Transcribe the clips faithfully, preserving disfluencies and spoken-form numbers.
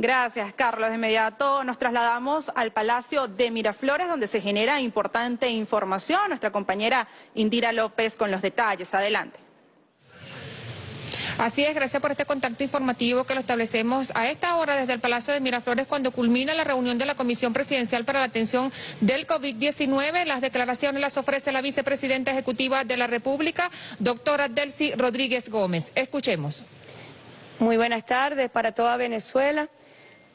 Gracias, Carlos. De inmediato nos trasladamos al Palacio de Miraflores, donde se genera importante información. Nuestra compañera Indira López con los detalles. Adelante. Así es, gracias por este contacto informativo que lo establecemos a esta hora desde el Palacio de Miraflores cuando culmina la reunión de la Comisión Presidencial para la Atención del COVID diecinueve. Las declaraciones las ofrece la vicepresidenta ejecutiva de la República, doctora Delcy Rodríguez Gómez. Escuchemos. Muy buenas tardes para toda Venezuela.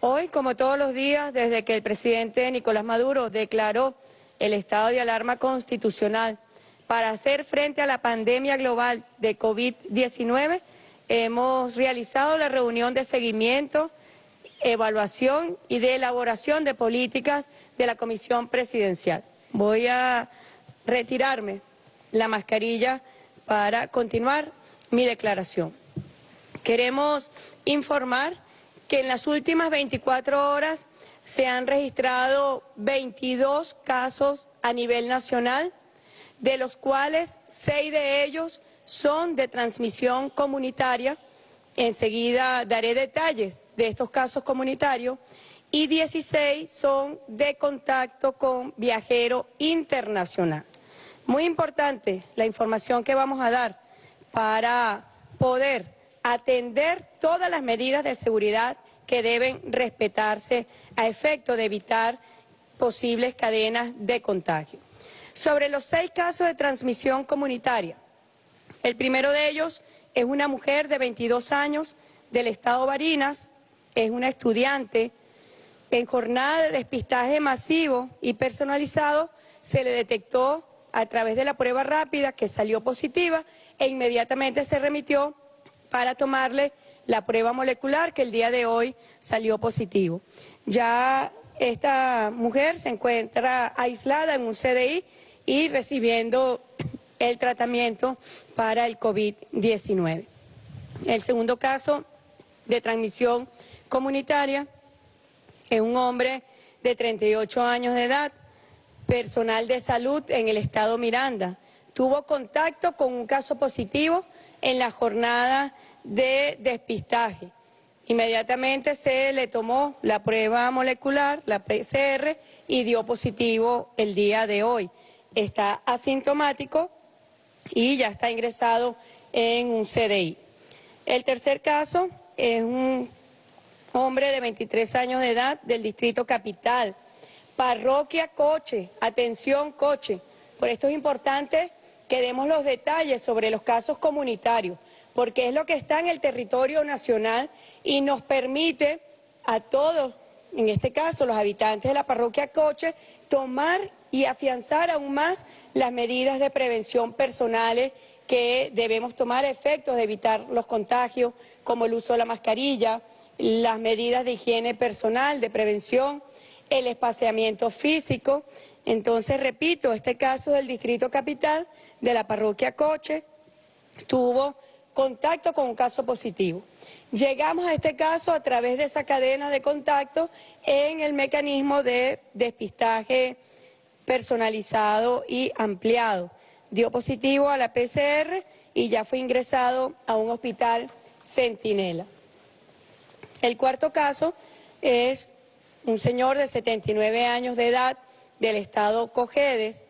Hoy, como todos los días, desde que el presidente Nicolás Maduro declaró el estado de alarma constitucional para hacer frente a la pandemia global de COVID diecinueve, hemos realizado la reunión de seguimiento, evaluación y de elaboración de políticas de la Comisión Presidencial. Voy a retirarme la mascarilla para continuar mi declaración. Queremos informar que en las últimas veinticuatro horas se han registrado veintidós casos a nivel nacional, de los cuales seis de ellos son de transmisión comunitaria. Enseguida daré detalles de estos casos comunitarios, y dieciséis son de contacto con viajero internacional. Muy importante la información que vamos a dar para poder atender todas las medidas de seguridad que deben respetarse a efecto de evitar posibles cadenas de contagio. Sobre los seis casos de transmisión comunitaria, el primero de ellos es una mujer de veintidós años del estado Barinas, es una estudiante. En jornada de despistaje masivo y personalizado se le detectó a través de la prueba rápida que salió positiva e inmediatamente se remitió para tomarle la prueba molecular que el día de hoy salió positivo. Ya esta mujer se encuentra aislada en un C D I y recibiendo el tratamiento para el COVID diecinueve. El segundo caso de transmisión comunitaria es un hombre de treinta y ocho años de edad, personal de salud en el estado Miranda. Tuvo contacto con un caso positivo en la jornada de despistaje. Inmediatamente se le tomó la prueba molecular, la P C R, y dio positivo el día de hoy. Está asintomático y ya está ingresado en un C D I. El tercer caso es un hombre de veintitrés años de edad del distrito Capital, parroquia Coche, atención Coche. Por esto es importante que demos los detalles sobre los casos comunitarios, porque es lo que está en el territorio nacional y nos permite a todos, en este caso los habitantes de la parroquia Coche, tomar y afianzar aún más las medidas de prevención personales que debemos tomar a efectos de evitar los contagios, como el uso de la mascarilla, las medidas de higiene personal, de prevención, el espaciamiento físico. Entonces, repito, este caso del distrito Capital, de la parroquia Coche, tuvo contacto con un caso positivo. Llegamos a este caso a través de esa cadena de contacto en el mecanismo de despistaje personalizado y ampliado. Dio positivo a la P C R y ya fue ingresado a un hospital Centinela. El cuarto caso es un señor de setenta y nueve años de edad del estado Cojedes,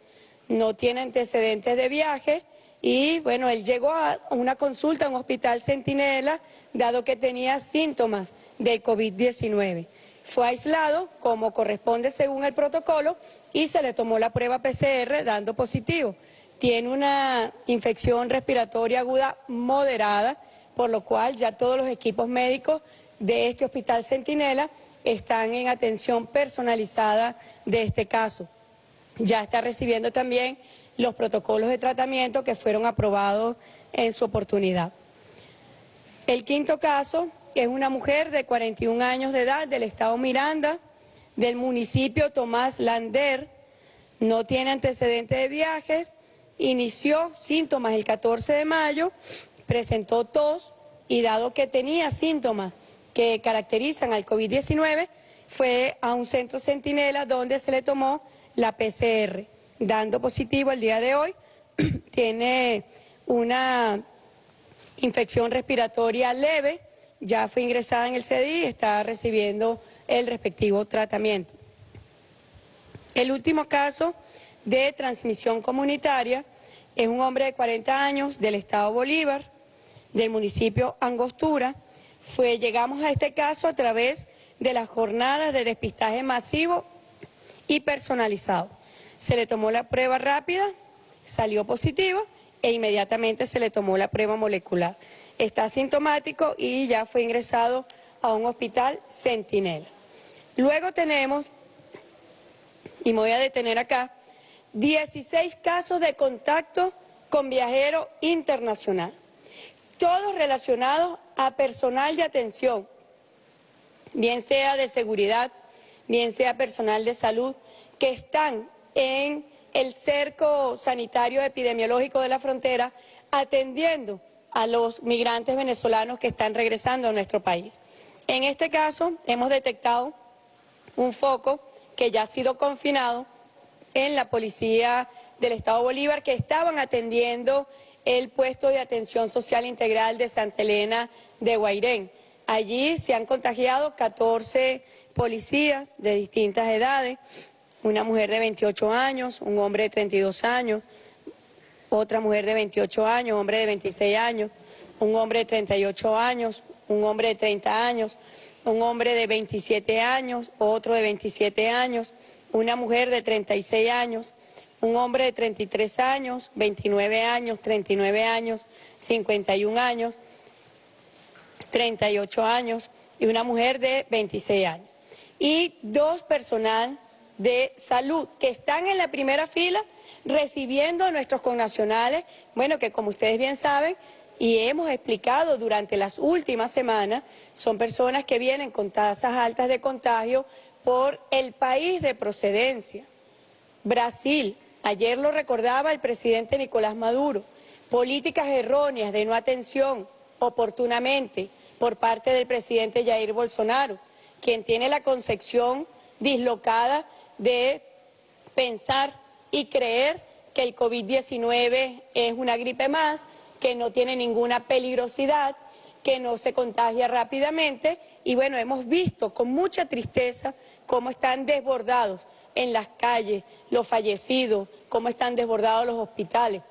no tiene antecedentes de viaje. Y bueno, él llegó a una consulta a un hospital Centinela, dado que tenía síntomas del COVID diecinueve. Fue aislado, como corresponde según el protocolo, y se le tomó la prueba P C R dando positivo. Tiene una infección respiratoria aguda moderada, por lo cual ya todos los equipos médicos de este hospital Centinela están en atención personalizada de este caso. Ya está recibiendo también los protocolos de tratamiento que fueron aprobados en su oportunidad. El quinto caso es una mujer de cuarenta y un años de edad del estado Miranda, del municipio Tomás Lander, no tiene antecedentes de viajes, inició síntomas el catorce de mayo, presentó tos y dado que tenía síntomas que caracterizan al COVID diecinueve, fue a un centro Centinela donde se le tomó la P C R. Dando positivo el día de hoy, tiene una infección respiratoria leve, ya fue ingresada en el C D I y está recibiendo el respectivo tratamiento. El último caso de transmisión comunitaria es un hombre de cuarenta años del estado Bolívar, del municipio Angostura. Fue, llegamos a este caso a través de las jornadas de despistaje masivo y personalizado. Se le tomó la prueba rápida, salió positiva e inmediatamente se le tomó la prueba molecular. Está asintomático y ya fue ingresado a un hospital Centinela. Luego tenemos, y me voy a detener acá, dieciséis casos de contacto con viajero internacional, todos relacionados a personal de atención, bien sea de seguridad, bien sea personal de salud, que están en el cerco sanitario epidemiológico de la frontera atendiendo a los migrantes venezolanos que están regresando a nuestro país. En este caso hemos detectado un foco que ya ha sido confinado en la policía del estado Bolívar, que estaban atendiendo el puesto de atención social integral de Santa Elena de Guairén. Allí se han contagiado catorce policías de distintas edades, una mujer de veintiocho años, un hombre de treinta y dos años, otra mujer de veintiocho años, hombre de veintiséis años, un hombre de treinta y ocho años, un hombre de treinta años, un hombre de veintisiete años, otro de veintisiete años, una mujer de treinta y seis años, un hombre de treinta y tres años, veintinueve años, treinta y nueve años, cincuenta y uno años, treinta y ocho años y una mujer de veintiséis años. Y dos personal de salud que están en la primera fila recibiendo a nuestros connacionales, bueno, que como ustedes bien saben y hemos explicado durante las últimas semanas, son personas que vienen con tasas altas de contagio por el país de procedencia. Brasil, ayer lo recordaba el presidente Nicolás Maduro, políticas erróneas de no atención oportunamente por parte del presidente Jair Bolsonaro, quien tiene la concepción dislocada de pensar y creer que el COVID diecinueve es una gripe más, que no tiene ninguna peligrosidad, que no se contagia rápidamente y bueno, hemos visto con mucha tristeza cómo están desbordados en las calles los fallecidos, cómo están desbordados los hospitales.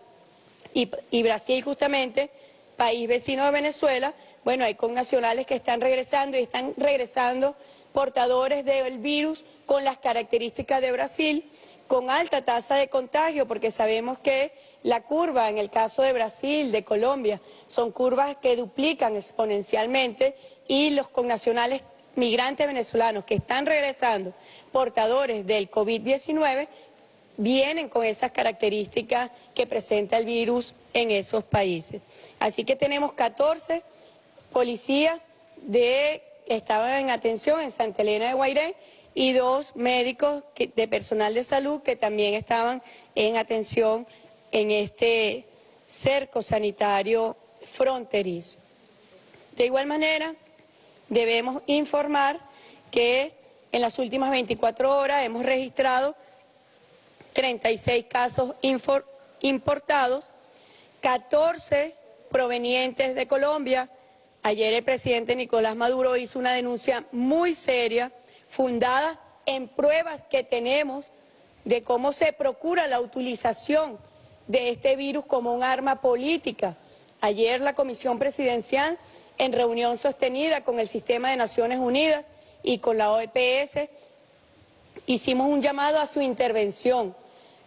Y, y Brasil justamente, país vecino de Venezuela, bueno, hay connacionales que están regresando y están regresando portadores del virus con las características de Brasil, con alta tasa de contagio, porque sabemos que la curva, en el caso de Brasil, de Colombia, son curvas que duplican exponencialmente y los connacionales migrantes venezolanos que están regresando, portadores del COVID diecinueve, vienen con esas características que presenta el virus en esos países. Así que tenemos catorce policías de, estaban en atención en Santa Elena de Guairén y dos médicos que, de personal de salud que también estaban en atención en este cerco sanitario fronterizo. De igual manera, debemos informar que en las últimas veinticuatro horas hemos registrado treinta y seis casos importados, catorce provenientes de Colombia. Ayer el presidente Nicolás Maduro hizo una denuncia muy seria, fundada en pruebas que tenemos de cómo se procura la utilización de este virus como un arma política. Ayer la Comisión Presidencial, en reunión sostenida con el Sistema de Naciones Unidas y con la O P S, hicimos un llamado a su intervención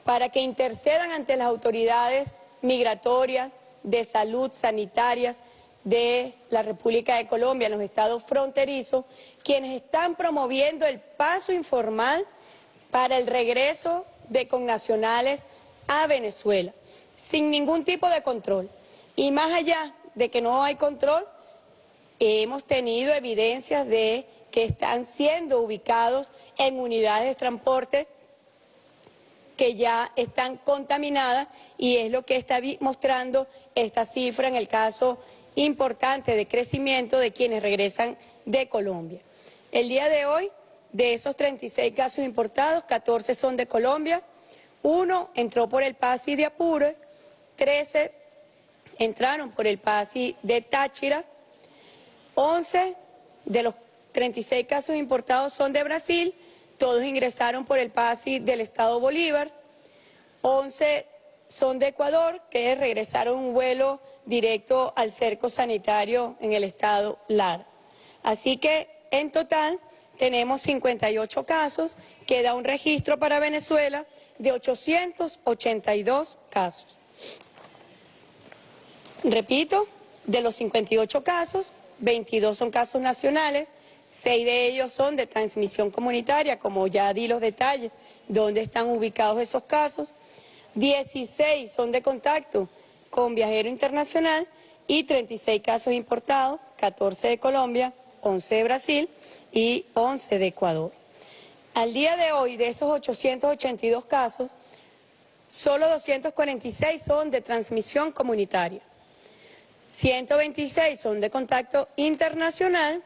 para que intercedan ante las autoridades migratorias, de salud, sanitarias de la República de Colombia, en los estados fronterizos, quienes están promoviendo el paso informal para el regreso de connacionales a Venezuela, sin ningún tipo de control. Y más allá de que no hay control, hemos tenido evidencias de que están siendo ubicados en unidades de transporte que ya están contaminadas y es lo que está mostrando esta cifra en el caso importante de crecimiento de quienes regresan de Colombia. El día de hoy, de esos treinta y seis casos importados, catorce son de Colombia, uno entró por el PASI de Apure, trece entraron por el PASI de Táchira, once de los treinta y seis casos importados son de Brasil, todos ingresaron por el PASI del Estado Bolívar, once son de Ecuador, que regresaron un vuelo directo al cerco sanitario en el Estado Lara. Así que en total tenemos cincuenta y ocho casos, queda un registro para Venezuela de ochocientos ochenta y dos casos. Repito, de los cincuenta y ocho casos, veintidós son casos nacionales, seis de ellos son de transmisión comunitaria, como ya di los detalles, dónde están ubicados esos casos, dieciséis son de contacto con viajero internacional y treinta y seis casos importados, catorce de Colombia, once de Brasil y once de Ecuador. Al día de hoy, de esos ochocientos ochenta y dos casos, solo doscientos cuarenta y seis son de transmisión comunitaria, ciento veintiséis son de contacto internacional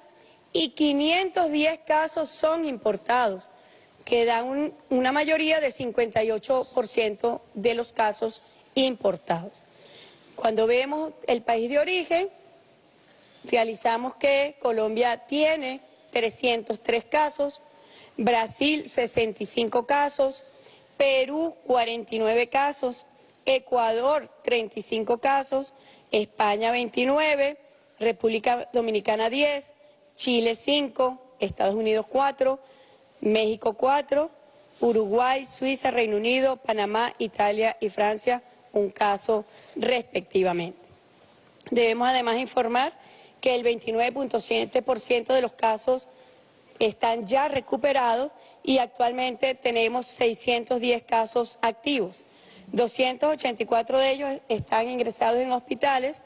y quinientos diez casos son importados, que dan un, una mayoría de cincuenta y ocho por ciento de los casos importados. Cuando vemos el país de origen, realizamos que Colombia tiene trescientos tres casos, Brasil sesenta y cinco casos, Perú cuarenta y nueve casos, Ecuador treinta y cinco casos, España veintinueve, República Dominicana diez, Chile cinco, Estados Unidos cuatro, México cuatro, Uruguay, Suiza, Reino Unido, Panamá, Italia y Francia, un caso respectivamente. Debemos además informar que el veintinueve punto siete por ciento de los casos están ya recuperados y actualmente tenemos seiscientos diez casos activos. doscientos ochenta y cuatro de ellos están ingresados en hospitales,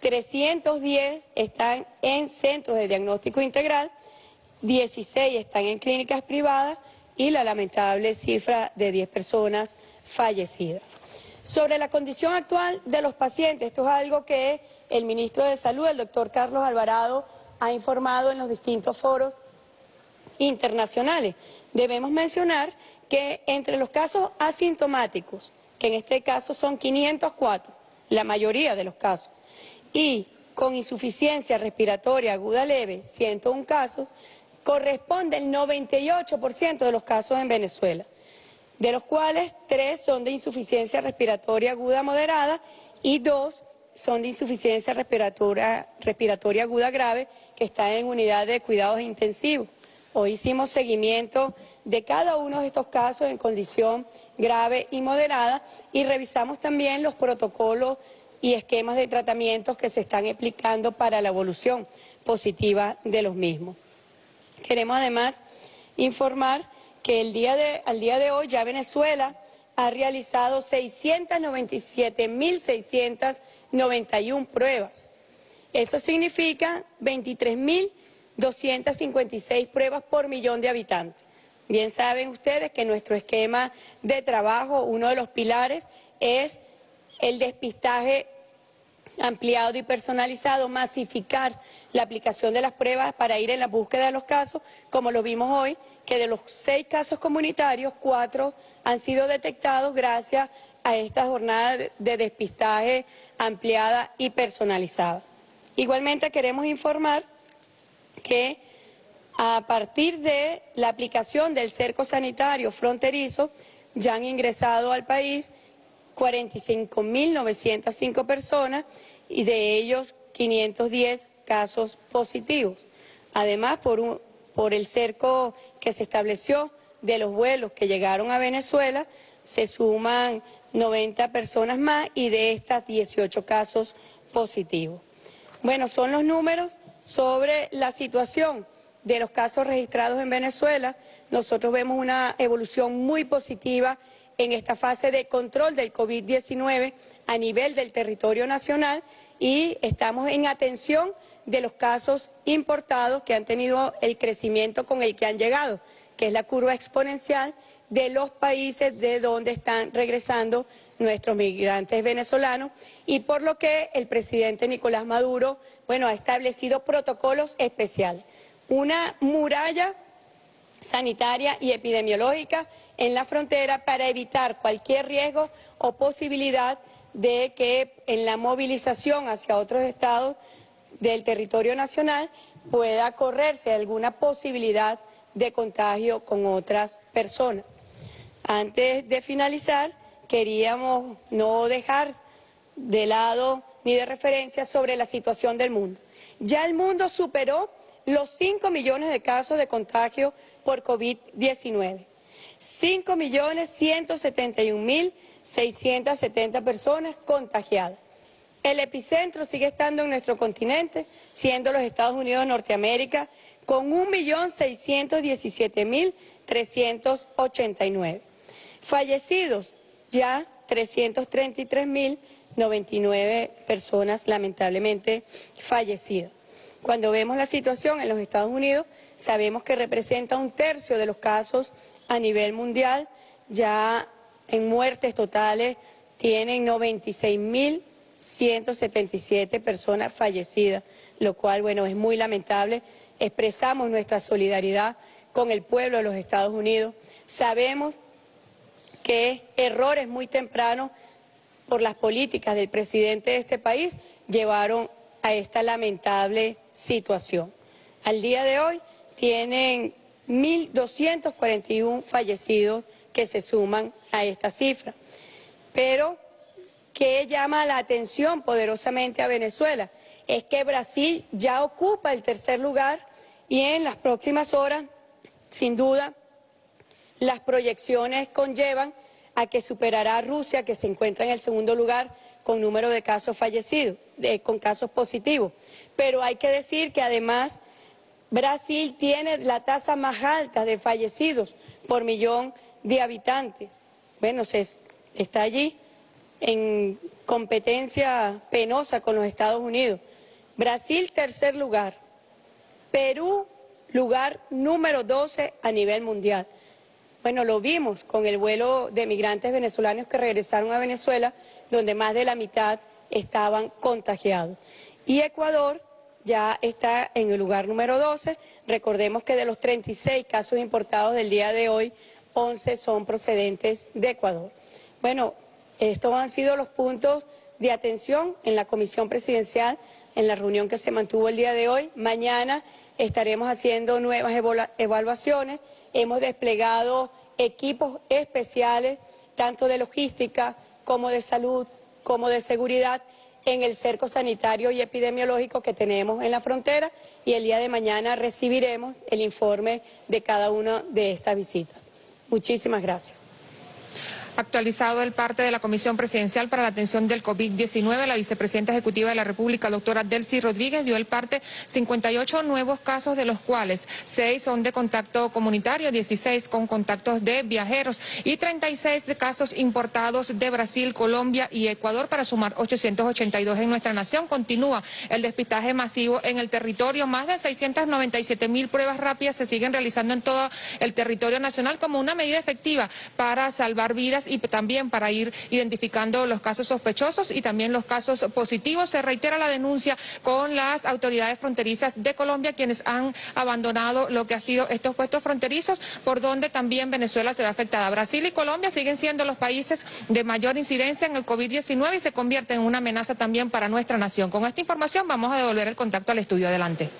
trescientos diez están en centros de diagnóstico integral, dieciséis están en clínicas privadas y la lamentable cifra de diez personas fallecidas. Sobre la condición actual de los pacientes, esto es algo que el ministro de Salud, el doctor Carlos Alvarado, ha informado en los distintos foros internacionales. Debemos mencionar que entre los casos asintomáticos, que en este caso son quinientos cuatro, la mayoría de los casos, y con insuficiencia respiratoria aguda leve, ciento uno casos, corresponde el noventa y ocho por ciento de los casos en Venezuela, de los cuales tres son de insuficiencia respiratoria aguda moderada y dos son de insuficiencia respiratoria, respiratoria aguda grave, que están en unidad de cuidados intensivos. Hoy hicimos seguimiento de cada uno de estos casos en condición grave y moderada y revisamos también los protocolos y esquemas de tratamientos que se están aplicando para la evolución positiva de los mismos. Queremos además informar que el día de, al día de hoy ya Venezuela ha realizado seiscientos noventa y siete mil seiscientos noventa y uno pruebas. Eso significa veintitrés mil doscientos cincuenta y seis pruebas por millón de habitantes. Bien saben ustedes que nuestro esquema de trabajo, uno de los pilares, es el despistaje ampliado y personalizado, masificar la aplicación de las pruebas para ir en la búsqueda de los casos, como lo vimos hoy, que de los seis casos comunitarios, cuatro han sido detectados gracias a esta jornada de despistaje ampliada y personalizada. Igualmente queremos informar que a partir de la aplicación del cerco sanitario fronterizo ya han ingresado al país cuarenta y cinco mil novecientas cinco personas y de ellos quinientos diez casos positivos. Además, por, un, por el cerco que se estableció de los vuelos que llegaron a Venezuela, se suman noventa personas más y de estas dieciocho casos positivos. Bueno, son los números sobre la situación de los casos registrados en Venezuela. Nosotros vemos una evolución muy positiva en esta fase de control del COVID diecinueve a nivel del territorio nacional y estamos en atención de los casos importados que han tenido el crecimiento con el que han llegado, que es la curva exponencial de los países de donde están regresando nuestros migrantes venezolanos y por lo que el presidente Nicolás Maduro, bueno, ha establecido protocolos especiales, una muralla sanitaria y epidemiológica en la frontera para evitar cualquier riesgo o posibilidad de que en la movilización hacia otros estados del territorio nacional pueda correrse alguna posibilidad de contagio con otras personas. Antes de finalizar, queríamos no dejar de lado ni de referencia sobre la situación del mundo. Ya el mundo superó los cinco millones de casos de contagio por COVID diecinueve. cinco millones ciento setenta y un mil seiscientas setenta personas contagiadas. El epicentro sigue estando en nuestro continente, siendo los Estados Unidos de Norteamérica, con un millón seiscientos diecisiete mil trescientos ochenta y nueve. Fallecidos, ya trescientos treinta y tres mil noventa y nueve personas lamentablemente fallecidas. Cuando vemos la situación en los Estados Unidos, sabemos que representa un tercio de los casos a nivel mundial. Ya en muertes totales tienen noventa y seis mil ciento setenta y siete personas fallecidas, lo cual, bueno, es muy lamentable. Expresamos nuestra solidaridad con el pueblo de los Estados Unidos. Sabemos que errores muy tempranos por las políticas del presidente de este país llevaron a esta lamentable situación. Al día de hoy tienen mil doscientos cuarenta y uno fallecidos que se suman a esta cifra. Pero, ¿qué llama la atención poderosamente a Venezuela? Es que Brasil ya ocupa el tercer lugar y en las próximas horas, sin duda, las proyecciones conllevan a que superará a Rusia, que se encuentra en el segundo lugar con número de casos fallecidos, de, con casos positivos. Pero hay que decir que además Brasil tiene la tasa más alta de fallecidos por millón de habitantes. Bueno, se, está allí en competencia penosa con los Estados Unidos. Brasil, tercer lugar. Perú, lugar número doce a nivel mundial. Bueno, lo vimos con el vuelo de migrantes venezolanos que regresaron a Venezuela, donde más de la mitad estaban contagiados. Y Ecuador ya está en el lugar número doce. Recordemos que de los treinta y seis casos importados del día de hoy, once son procedentes de Ecuador. Bueno, estos han sido los puntos de atención en la Comisión Presidencial, en la reunión que se mantuvo el día de hoy. Mañana estaremos haciendo nuevas evaluaciones. Hemos desplegado equipos especiales, tanto de logística como de salud, como de seguridad, en el cerco sanitario y epidemiológico que tenemos en la frontera, y el día de mañana recibiremos el informe de cada una de estas visitas. Muchísimas gracias. Actualizado el parte de la Comisión Presidencial para la Atención del COVID diecinueve, la vicepresidenta ejecutiva de la República, doctora Delcy Rodríguez, dio el parte cincuenta y ocho nuevos casos, de los cuales seis son de contacto comunitario, dieciséis con contactos de viajeros y treinta y seis de casos importados de Brasil, Colombia y Ecuador, para sumar ochocientos ochenta y dos en nuestra nación. Continúa el despistaje masivo en el territorio. Más de seiscientas noventa y siete mil pruebas rápidas se siguen realizando en todo el territorio nacional como una medida efectiva para salvar vidas y también para ir identificando los casos sospechosos y también los casos positivos. Se reitera la denuncia con las autoridades fronterizas de Colombia, quienes han abandonado lo que ha sido estos puestos fronterizos, por donde también Venezuela se ve afectada. Brasil y Colombia siguen siendo los países de mayor incidencia en el COVID diecinueve y se convierten en una amenaza también para nuestra nación. Con esta información vamos a devolver el contacto al estudio. Adelante.